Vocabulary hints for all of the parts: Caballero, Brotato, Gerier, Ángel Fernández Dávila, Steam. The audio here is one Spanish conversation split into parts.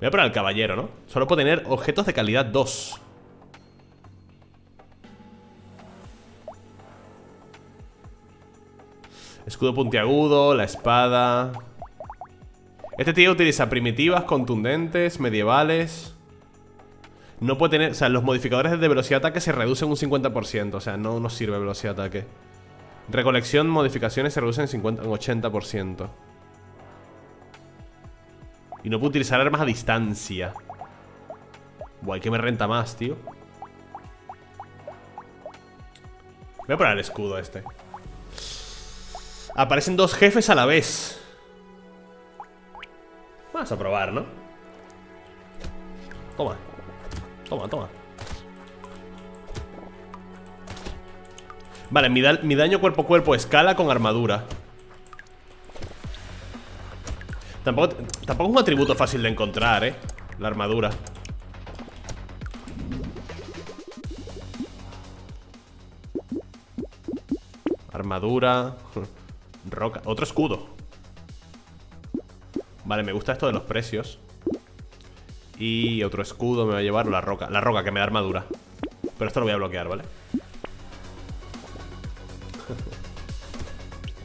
Voy a poner al caballero, ¿no? Solo puedo tener objetos de calidad 2. Escudo puntiagudo, la espada. Este tío utiliza primitivas, contundentes, medievales. No puede tener... O sea, los modificadores de velocidad de ataque se reducen un 50%. O sea, no nos sirve velocidad de ataque. Recolección, modificaciones se reducen en 80%. Y no puedo utilizar armas a distancia. Guay, que me renta más, tío. Voy a poner el escudo este. Aparecen dos jefes a la vez. Vamos a probar, ¿no? Toma. Toma, toma. Vale, mi daño cuerpo a cuerpo escala con armadura. Tampoco es un atributo fácil de encontrar, ¿eh? La armadura. Armadura. Roca. Otro escudo. Vale, me gusta esto de los precios. Y otro escudo me va a llevar la roca. La roca que me da armadura. Pero esto lo voy a bloquear, ¿vale?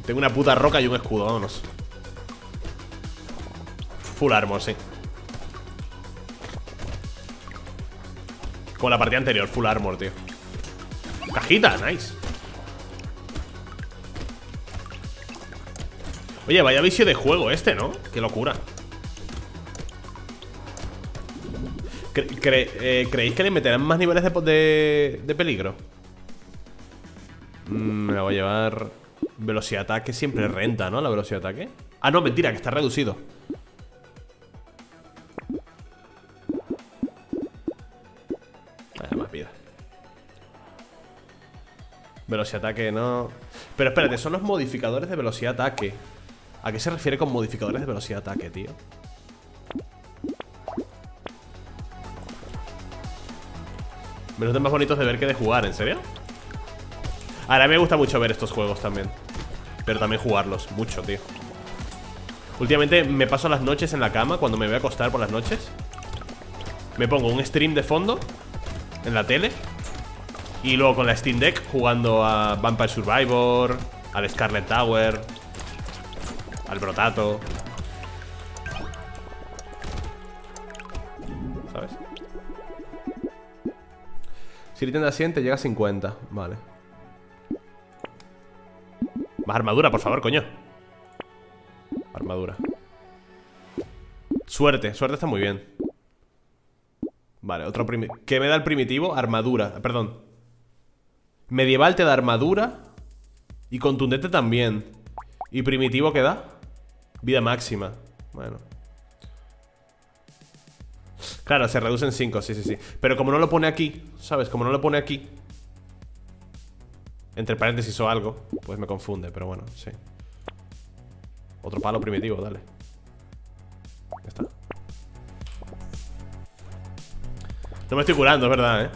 Tengo una puta roca y un escudo, vámonos. Full armor, sí. Como la partida anterior, full armor, tío. Cajita, nice. Oye, vaya vicio de juego este, ¿no? Qué locura. ¿Creéis que le meterán más niveles de peligro? Me la voy a llevar. Velocidad de ataque siempre renta, ¿no? La velocidad de ataque. Ah, no, mentira, que está reducido. Vaya, más vida. Velocidad de ataque, no. Pero espérate, son los modificadores de velocidad de ataque. ¿A qué se refiere con modificadores de velocidad de ataque, tío? Me resultan más bonitos de ver que de jugar, ¿en serio? Ahora me gusta mucho ver estos juegos también. Pero también jugarlos, mucho, tío. Últimamente me paso las noches en la cama. Cuando me voy a acostar por las noches, me pongo un stream de fondo en la tele. Y luego con la Steam Deck jugando a Vampire Survivor, al Scarlet Tower, al Brotato. ¿Sabes? Si le tiendas 100 te llega a 50. Vale. Más armadura, por favor, coño. Armadura. Suerte, suerte está muy bien. Vale, otro primitivo. ¿Qué me da el primitivo? Armadura, perdón. Medieval te da armadura. Y contundente también. ¿Y primitivo qué da? Vida máxima. Bueno. Claro, se reducen 5, sí, sí, sí. Pero como no lo pone aquí, ¿sabes? Como no lo pone aquí, entre paréntesis o algo, pues me confunde, pero bueno, sí. Otro palo primitivo, dale. Ya está. No me estoy curando, es verdad, ¿eh?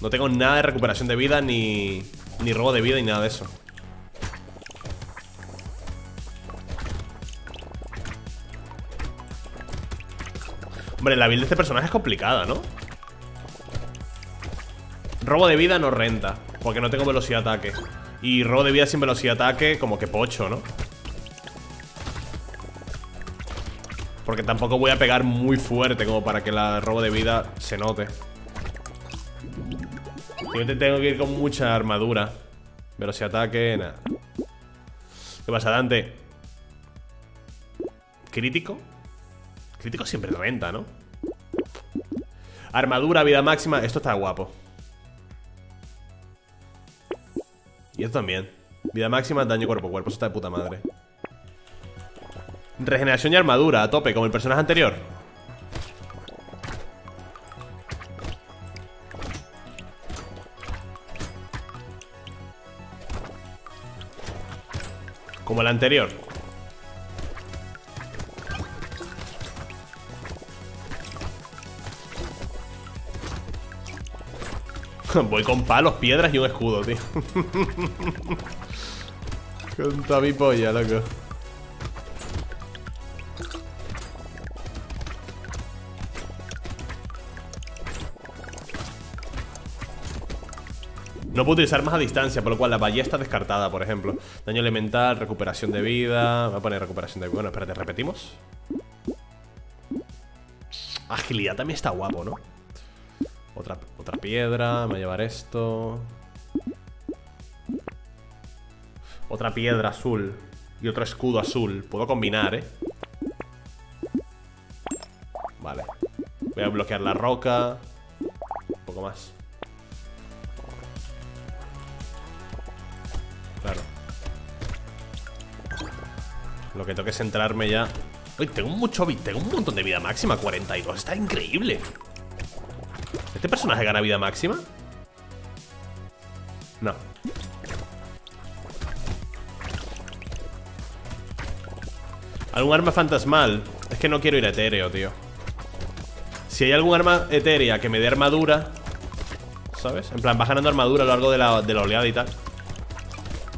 No tengo nada de recuperación de vida, ni robo de vida, ni nada de eso. Hombre, la build de este personaje es complicada, ¿no? Robo de vida no renta, porque no tengo velocidad de ataque. Y robo de vida sin velocidad de ataque, como que pocho, ¿no? Porque tampoco voy a pegar muy fuerte como para que la robo de vida se note. Yo tengo que ir con mucha armadura. Velocidad de ataque, nada. ¿Qué pasa, Dante? ¿Crítico? Crítico siempre renta, ¿no? Armadura, vida máxima, esto está guapo. Y esto también. Vida máxima, daño cuerpo a cuerpo. Eso está de puta madre. Regeneración y armadura a tope, como el personaje anterior. Como el anterior. Voy con palos, piedras y un escudo, tío. Con toda mi polla, loco. No puedo utilizar más a distancia, por lo cual la bahía está descartada, por ejemplo. Daño elemental, recuperación de vida. Voy a poner recuperación de vida. Bueno, espérate, repetimos. Agilidad también está guapo, ¿no? Otra piedra. Me voy a llevar esto. Otra piedra azul. Y otro escudo azul. Puedo combinar, ¿eh? Vale. Voy a bloquear la roca. Un poco más. Claro. Lo que tengo que centrarme ya. Uy, tengo un montón de vida máxima. 42, está increíble. ¿Este personaje gana vida máxima? No. ¿Algún arma fantasmal? Es que no quiero ir a etéreo, tío. Si hay algún arma etérea que me dé armadura, ¿sabes? En plan, vas ganando armadura a lo largo de la oleada y tal.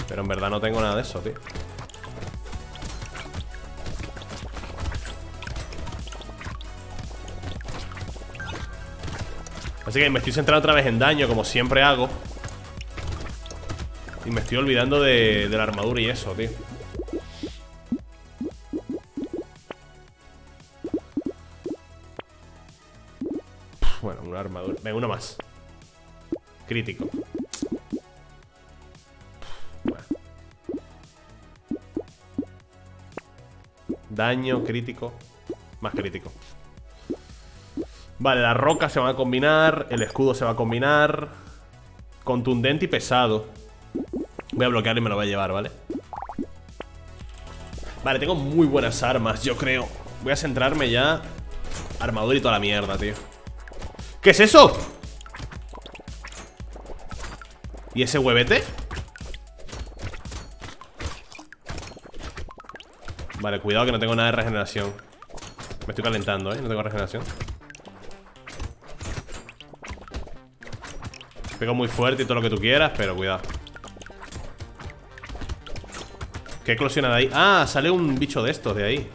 Pero en verdad no tengo nada de eso, tío. Así que me estoy centrando otra vez en daño, como siempre hago. Y me estoy olvidando de la armadura y eso, tío. Bueno, una armadura. Venga, uno más. Crítico. Daño, crítico. Más crítico. Vale, la roca se va a combinar. El escudo se va a combinar. Contundente y pesado. Voy a bloquear y me lo voy a llevar, ¿vale? Vale, tengo muy buenas armas, yo creo. Voy a centrarme ya. Armadura y toda la mierda, tío. ¿Qué es eso? ¿Y ese huevete? Vale, cuidado que no tengo nada de regeneración. Me estoy calentando, ¿eh? No tengo regeneración. Pego muy fuerte y todo lo que tú quieras, pero cuidado. ¿Qué eclosiona de ahí? Ah, sale un bicho de estos de ahí.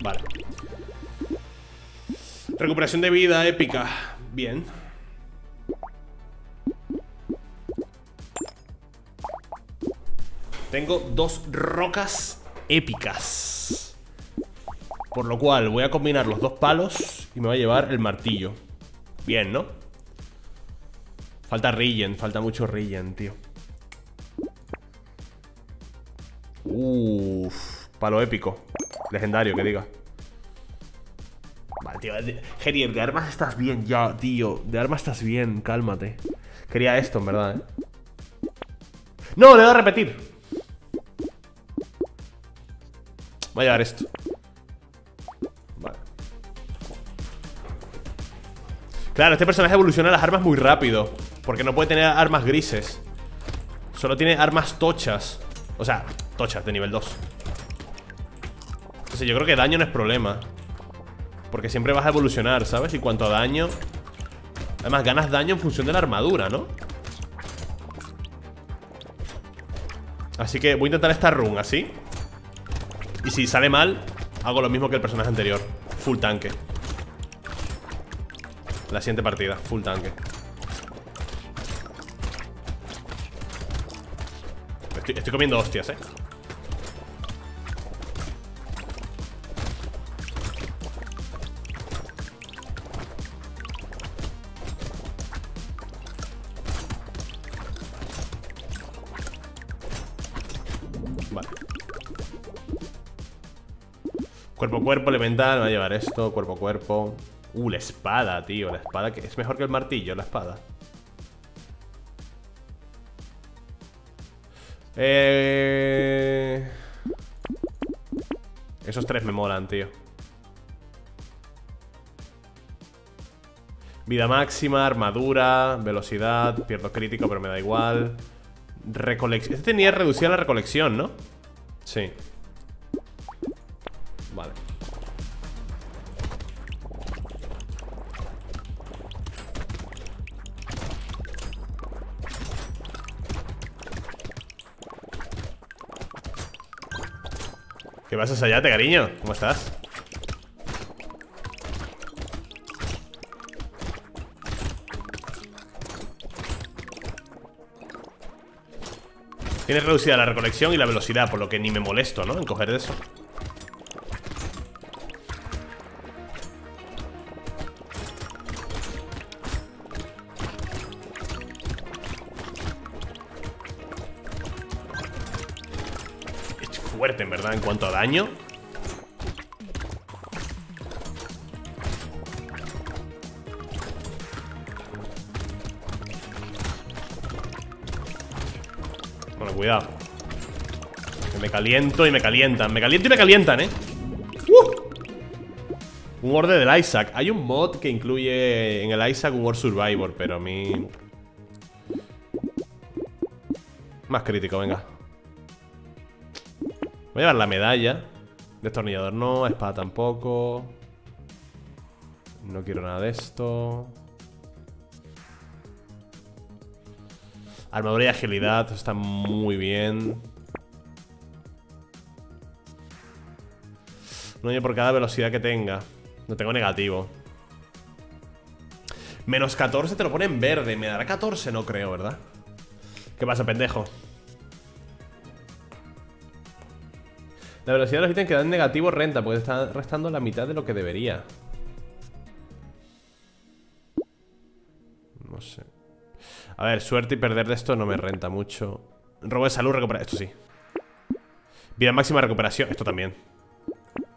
Vale. Recuperación de vida épica. Bien. Tengo dos rocas épicas. Por lo cual voy a combinar los dos palos y me voy a llevar el martillo. Bien, ¿no? Falta regen, falta mucho regen, tío. Uff, palo épico. Legendario, que diga. Vale, tío. Gerier, de armas estás bien ya, tío. De armas estás bien, cálmate. Quería esto, en verdad, ¿eh? ¡No! Le voy a repetir. Voy a llevar esto. Vale. Claro, este personaje evoluciona las armas muy rápido. Porque no puede tener armas grises. Solo tiene armas tochas. O sea, tochas de nivel 2. Entonces yo creo que daño no es problema. Porque siempre vas a evolucionar, ¿sabes? Y cuanto a daño. Además ganas daño en función de la armadura, ¿no? Así que voy a intentar esta run así. Y si sale mal, hago lo mismo que el personaje anterior. Full tanque. La siguiente partida, full tanque. Estoy comiendo hostias, ¿eh? Cuerpo a cuerpo, elemental, me va a llevar esto. Cuerpo a cuerpo. La espada, tío. La espada que es mejor que el martillo, la espada. Esos tres me molan, tío. Vida máxima, armadura, velocidad. Pierdo crítico, pero me da igual. Recolección. Este tenía reducida la recolección, ¿no? Sí. Vale. ¿Qué pasas allá, te cariño? ¿Cómo estás? Tienes reducida la recolección y la velocidad, por lo que ni me molesto, ¿no? En coger de eso. Es fuerte, en verdad, en cuanto a daño. Cuidado. Que me caliento y me calientan. Me caliento y me calientan, ¿eh? Un Horde del Isaac. Hay un mod que incluye en el Isaac un Horde Survivor, pero a mí... Más crítico, venga. Voy a llevar la medalla. Destornillador no, espada tampoco. No quiero nada de esto. Armadura y agilidad, está muy bien. Un daño por cada velocidad que tenga. No tengo negativo. Menos 14 te lo pone en verde. Me dará 14, no creo, ¿verdad? ¿Qué pasa, pendejo? La velocidad de los ítems que dan negativo renta, porque está restando la mitad de lo que debería. No sé. A ver, suerte y perder de esto no me renta mucho. Robo de salud, recupera... Esto sí. Vida máxima, recuperación. Esto también.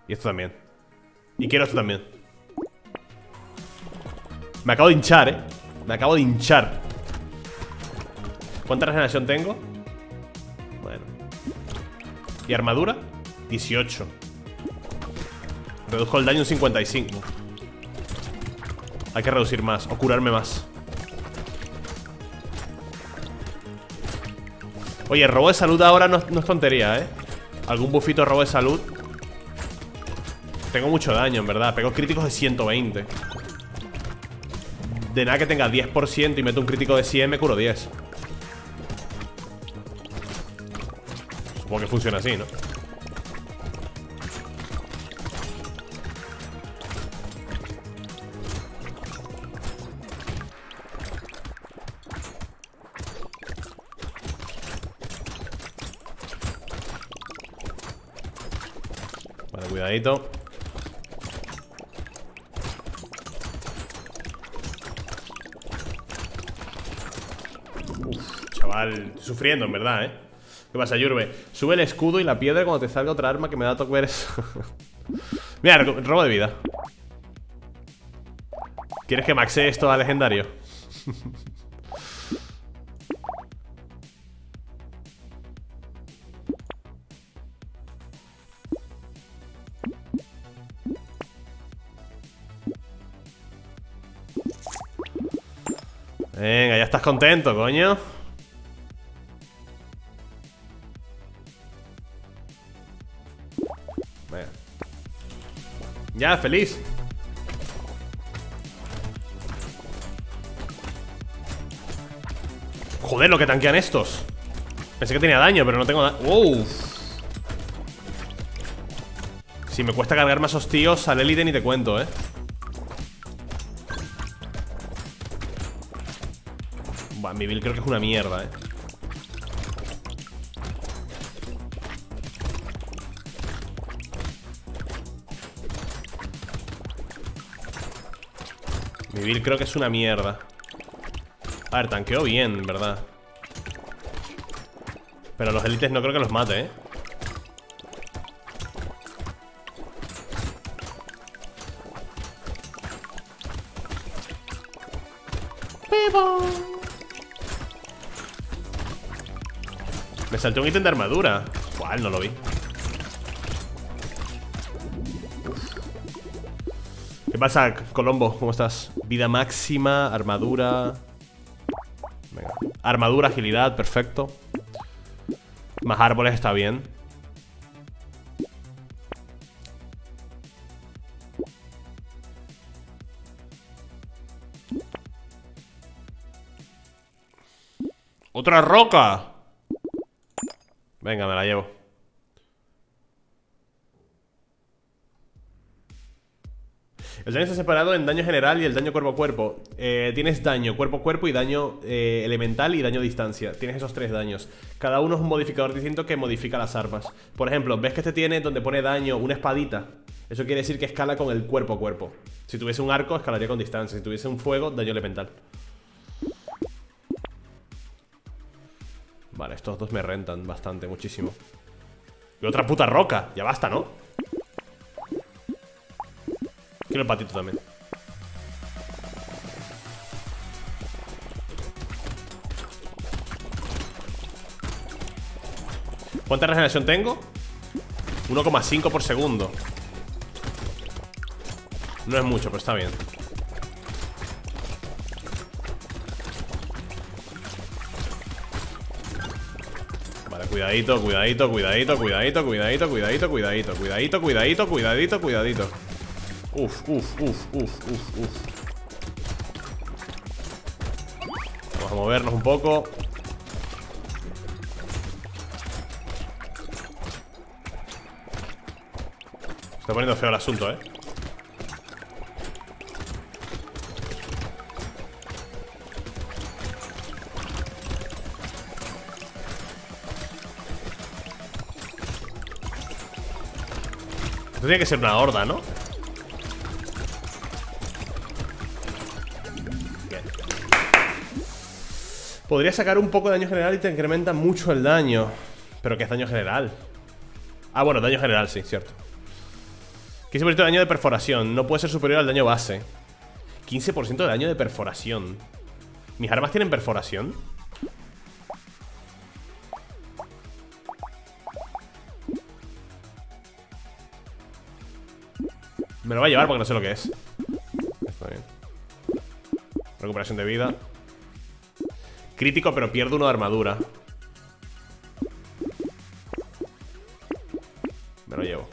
Y esto también. Y quiero esto también. Me acabo de hinchar, ¿eh? Me acabo de hinchar. ¿Cuánta regeneración tengo? Bueno. ¿Y armadura? 18. Reduzco el daño un 55. Hay que reducir más. O curarme más. Oye, robo de salud ahora no es tontería, ¿eh? Algún bufito de robo de salud. Tengo mucho daño, en verdad. Pego críticos de 120. De nada que tenga 10% y meto un crítico de 100, me curo 10. Supongo que funciona así, ¿no? Cuidadito. Uf, chaval, estoy sufriendo, en verdad, ¿eh? ¿Qué pasa, Yurbe? Sube el escudo y la piedra cuando te salga otra arma que me da toque ver eso. Mira, robo de vida. ¿Quieres que maxee esto a legendario? Venga, ya estás contento, coño. Venga. Ya, feliz. Joder, lo que tanquean estos. Pensé que tenía daño, pero no tengo daño. Uff. Si me cuesta cargar más hostíos al élite ni te cuento, eh. Mi build creo que es una mierda, eh. Mi build creo que es una mierda. A ver, tanqueo bien, en verdad. Pero los élites no creo que los mate, eh. Me salté un ítem de armadura. Igual, no lo vi. ¿Qué pasa, Colombo? ¿Cómo estás? Vida máxima, armadura. Venga. Armadura, agilidad, perfecto. Más árboles está bien. ¡Otra roca! Venga, me la llevo. El daño está separado en daño general y el daño cuerpo a cuerpo. Tienes daño cuerpo a cuerpo y daño elemental y daño a distancia. Tienes esos tres daños. Cada uno es un modificador distinto que modifica las armas. Por ejemplo, ves que este tiene donde pone daño una espadita. Eso quiere decir que escala con el cuerpo a cuerpo. Si tuviese un arco, escalaría con distancia. Si tuviese un fuego, daño elemental. Vale, estos dos me rentan bastante, muchísimo. Y otra puta roca. Ya basta, ¿no? Quiero el patito también. ¿Cuánta regeneración tengo? 1,5 por segundo. No es mucho, pero está bien. Vale, cuidadito, cuidadito, cuidadito, cuidadito, cuidadito, cuidadito, cuidadito, cuidadito, cuidadito, cuidadito, cuidadito. Uf, uf, uf, uf, uf, uf. Vamos a movernos un poco. Se está poniendo feo el asunto, ¿eh? Esto tiene que ser una horda, ¿no? Podría sacar un poco de daño general y te incrementa mucho el daño. ¿Pero qué es daño general? Ah, bueno, daño general, sí, cierto. 15% de daño de perforación. No puede ser superior al daño base. 15% de daño de perforación. ¿Mis armas tienen perforación? Me lo va a llevar porque no sé lo que es. Está bien. Recuperación de vida. Crítico, pero pierdo uno de armadura. Me lo llevo.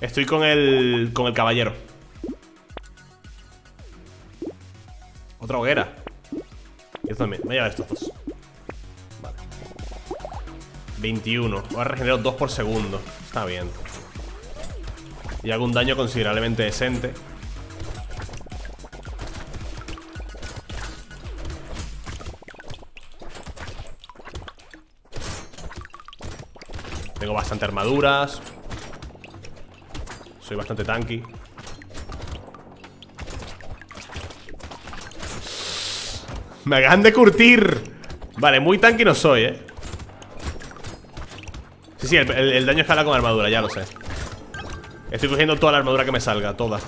Estoy con el caballero. Otra hoguera. Y esto también. Me llevo estos dos. Vale. 21. Ahora regenero 2 por segundo. Está bien. Y hago un daño considerablemente decente. Tengo bastante armaduras. Soy bastante tanky. Me acaban de curtir. Vale, muy tanky no soy, ¿eh? Sí, sí, el daño escala con armadura, ya lo sé. Estoy cogiendo toda la armadura que me salga, toda.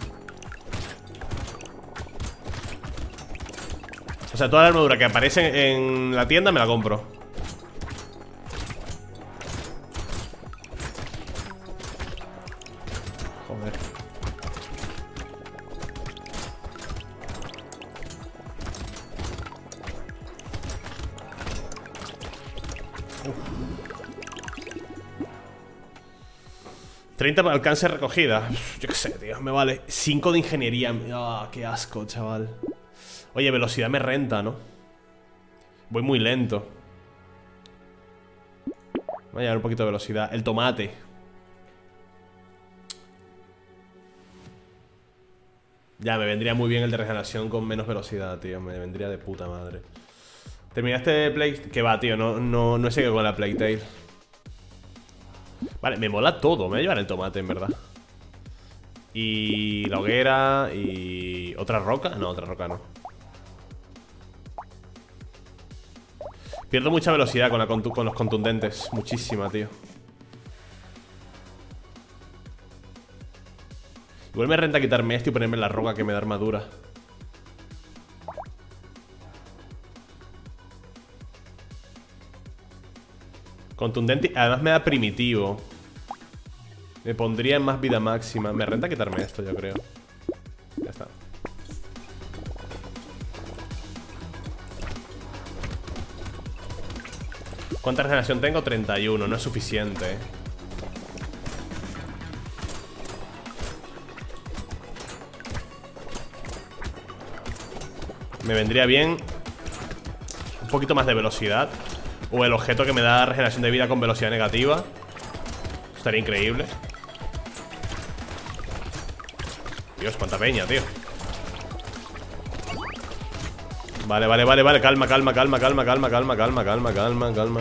O sea, toda la armadura que aparece en la tienda me la compro. Alcance recogida. Yo qué sé, tío, me vale. 5 de ingeniería. Ah, qué asco, chaval. Oye, velocidad me renta, ¿no? Voy muy lento. Voy a llevar un poquito de velocidad. El tomate. Ya, me vendría muy bien el de regeneración con menos velocidad, tío. Me vendría de puta madre. ¿Terminaste Plague? Que va, tío. No sé qué con la Plague Tale. Vale, me mola todo. Me voy a llevar el tomate, en verdad. Y la hoguera. Y... ¿otra roca? No, otra roca no. Pierdo mucha velocidad con, con los contundentes. Muchísima, tío. Igual me renta quitarme esto y ponerme la roca que me da armadura. Contundente, además me da primitivo. Me pondría en más vida máxima. Me renta quitarme esto, yo creo. Ya está. ¿Cuánta regeneración tengo? 31, no es suficiente. Me vendría bien un poquito más de velocidad. O el objeto que me da regeneración de vida con velocidad negativa. Estaría increíble. Dios, cuánta peña, tío. Vale, vale, vale, vale. Calma, calma, calma, calma, calma, calma, calma, calma, calma, calma.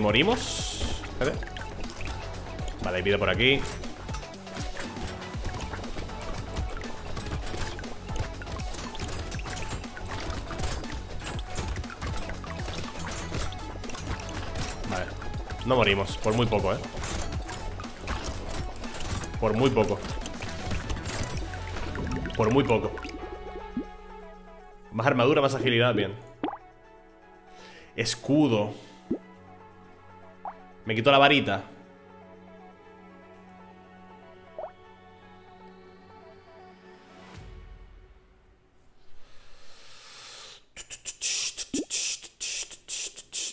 Morimos. Vale, hay vida por aquí. Vale. No morimos, por muy poco, eh. Por muy poco. Por muy poco. Más armadura, más agilidad, bien. Escudo. Me quito la varita.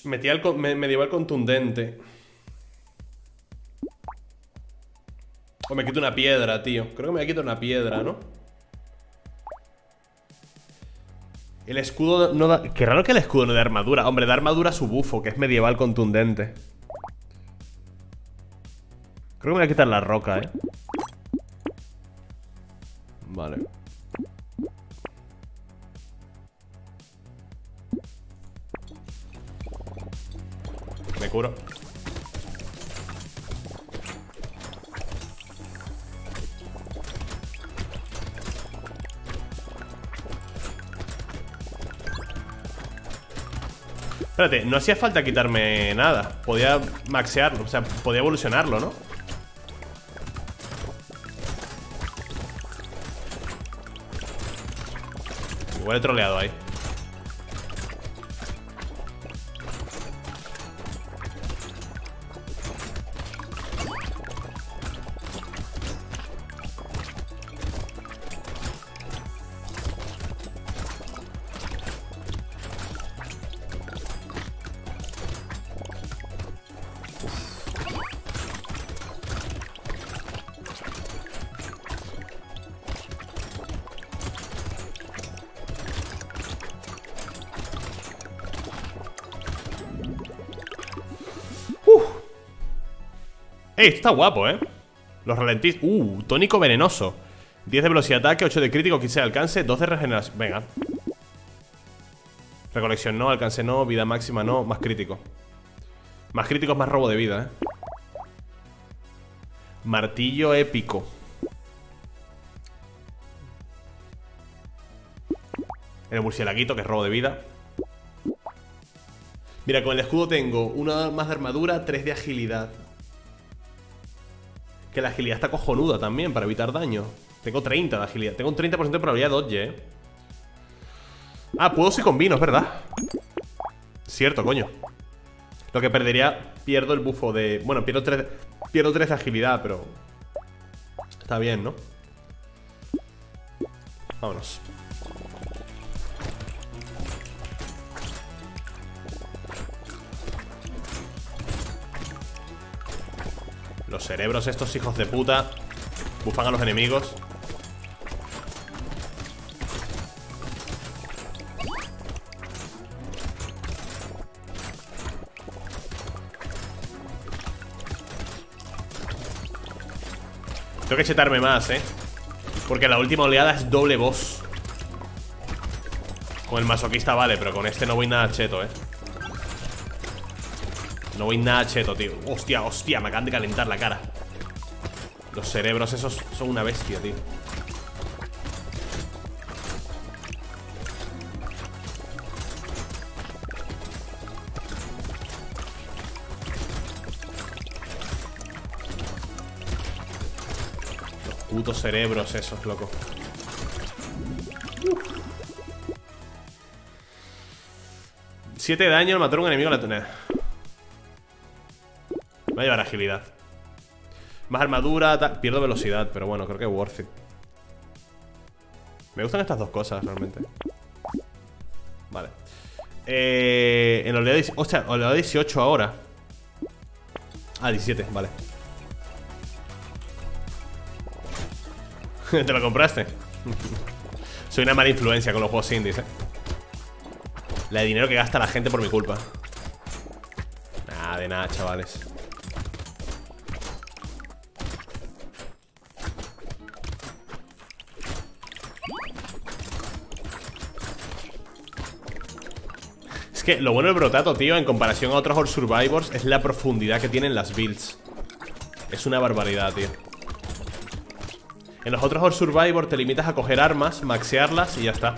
Me llevo el contundente. O me quito una piedra, tío. Creo que me voy a quitar una piedra, ¿no? El escudo no da... Qué raro que el escudo no dé armadura. Hombre, da armadura a su bufo, que es medieval contundente. Creo que me voy a quitar la roca, eh. Vale. Me curo. Espérate, no hacía falta quitarme nada. Podía maxearlo, o sea, podía evolucionarlo, ¿no? Igual he troleado ahí. Hey, esto está guapo, eh. Los ralentís. Tónico venenoso. 10 de velocidad de ataque, 8 de crítico, 15 de alcance, 2 de regeneración. Venga. Recolección no, alcance no, vida máxima no, más crítico. Más crítico es más robo de vida, eh. Martillo épico. El murcielaguito, que es robo de vida. Mira, con el escudo tengo 1 más de armadura, 3 de agilidad. Que la agilidad está cojonuda también, para evitar daño. Tengo 30 de agilidad. Tengo un 30% de probabilidad de dodge, eh. Ah, puedo si combino, es verdad. Cierto, coño. Lo que perdería, pierdo el bufo de... Bueno, pierdo 3 de agilidad, pero... Está bien, ¿no? Vámonos. Los cerebros estos hijos de puta bufan a los enemigos. Tengo que chetarme más, eh. Porque la última oleada es doble boss. Con el masoquista vale, pero con este no voy nada cheto, eh. No voy nada cheto, tío. Hostia, hostia, me acaban de calentar la cara. Los cerebros esos son una bestia, tío. Los putos cerebros esos, loco. Siete de daño al matar a un enemigo a la tonelada. Me voy a llevar agilidad. Más armadura, tal. Pierdo velocidad, pero bueno, creo que es worth it. Me gustan estas dos cosas, realmente. Vale. En oleada 18, o sea, oleada 18 ahora. Ah, 17, vale. ¿Te lo compraste? Soy una mala influencia con los juegos indies, eh. La de dinero que gasta la gente por mi culpa. Nada de nada, chavales. Es que lo bueno del Brotato, tío, en comparación a otros Horde Survivors, es la profundidad que tienen las builds. Es una barbaridad, tío. En los otros Horde Survivors te limitas a coger armas, maxearlas y ya está,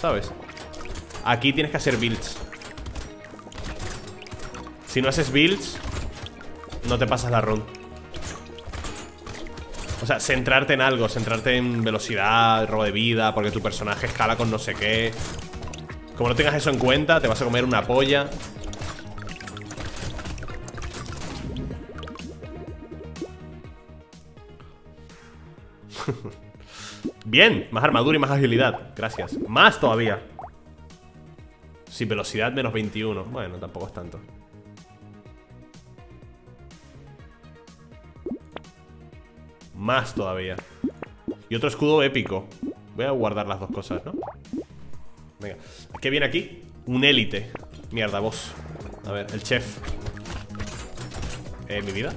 ¿sabes? Aquí tienes que hacer builds. Si no haces builds, no te pasas la run. O sea, centrarte en algo, centrarte en velocidad, robo de vida, porque tu personaje escala con no sé qué. Como no tengas eso en cuenta, te vas a comer una polla. Bien, más armadura y más agilidad. Gracias, más todavía. Sí, velocidad menos 21. Bueno, tampoco es tanto. Más todavía. Y otro escudo épico. Voy a guardar las dos cosas, ¿no? Venga, ¿qué viene aquí? Un élite. Mierda, boss. A ver, el chef. Mi vida.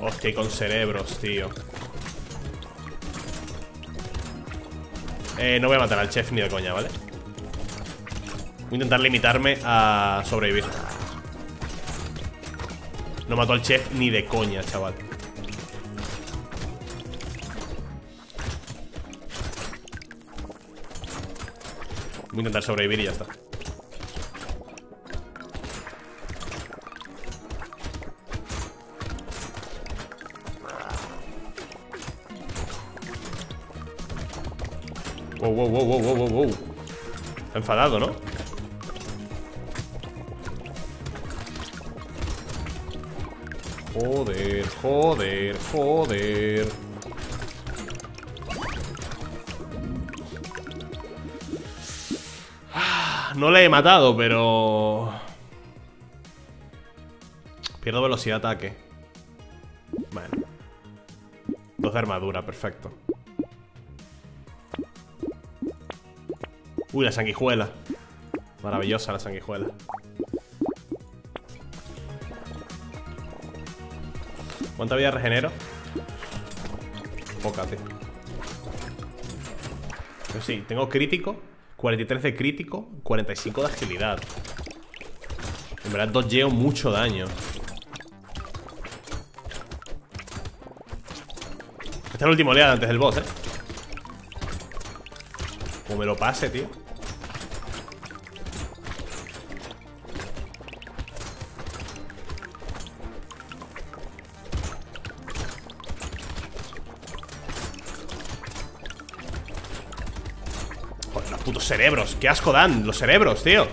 Hostia, y con cerebros, tío. No voy a matar al chef ni de coña, ¿vale? Voy a intentar limitarme a sobrevivir. No mató al chef ni de coña, chaval. Voy a intentar sobrevivir y ya está. Wow, wow, wow, wow, wow, wow. Está enfadado, ¿no? Joder, joder, joder. No le he matado, pero... pierdo velocidad de ataque. Bueno. 2 de armadura, perfecto. Uy, la sanguijuela. Maravillosa la sanguijuela. ¿Cuánta vida regenero? Poca, tío. Pero sí, tengo crítico, 43 de crítico, 45 de agilidad. En verdad doyeo mucho daño. Esta es la última oleada antes del boss, ¿eh? Como me lo pase, tío. Cerebros, qué asco dan los cerebros, tío.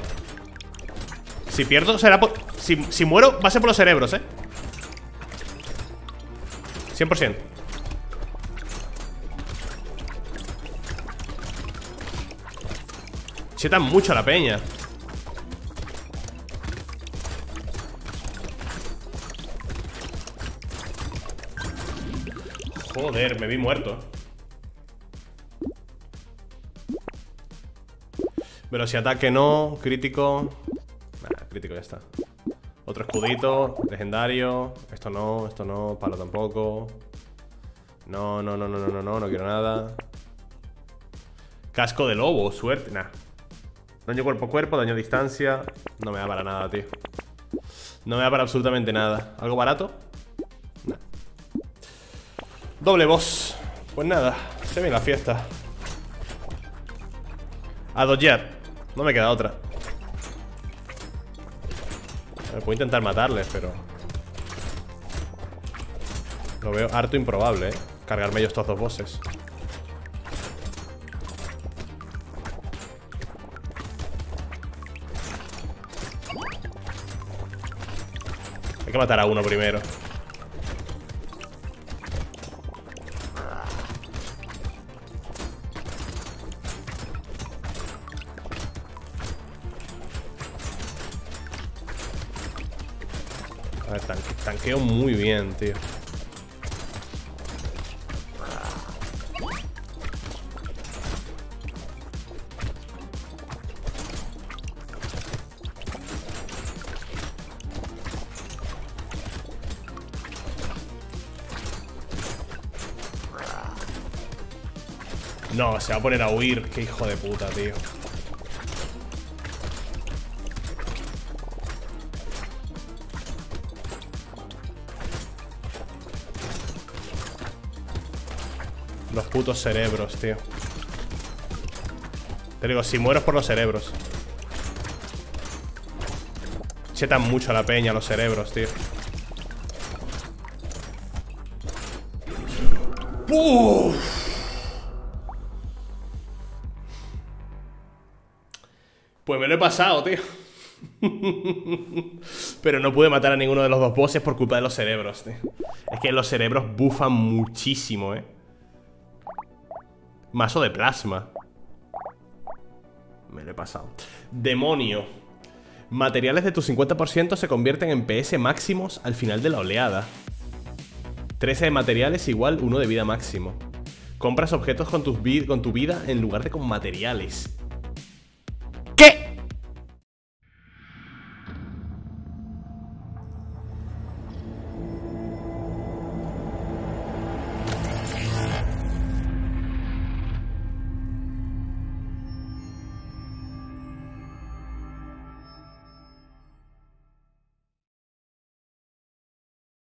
Si pierdo será por... Si muero, va a ser por los cerebros, 100%. Chetan mucho a la peña. Joder, me vi muerto. Pero si ataque no, crítico. Nah, crítico ya está. Otro escudito, legendario. Esto no, palo tampoco. No, no, no, no, no, no, no, no quiero nada. Casco de lobo, suerte, nah. Daño cuerpo a cuerpo, daño a distancia. No me da para nada, tío. No me da para absolutamente nada. ¿Algo barato? Nah. Doble boss. Pues nada, se viene la fiesta. A dodgear. No me queda otra. Puedo intentar matarles, pero... lo veo harto improbable, cargarme yo estos dos bosses. Hay que matar a uno primero. A ver, tanqueo muy bien, tío. No, se va a poner a huir. Qué hijo de puta, tío. Los putos cerebros, tío. Te digo, si muero es por los cerebros. Chetan mucho a la peña los cerebros, tío. ¡Uf! Pues me lo he pasado, tío. Pero no pude matar a ninguno de los dos bosses por culpa de los cerebros, tío. Es que los cerebros bufan muchísimo, Mazo de plasma. Me lo he pasado. Demonio. Materiales de tu 50% se convierten en PS máximos al final de la oleada. 13 de materiales igual 1 de vida máximo. Compras objetos con tu vida en lugar de con materiales. ¿Qué?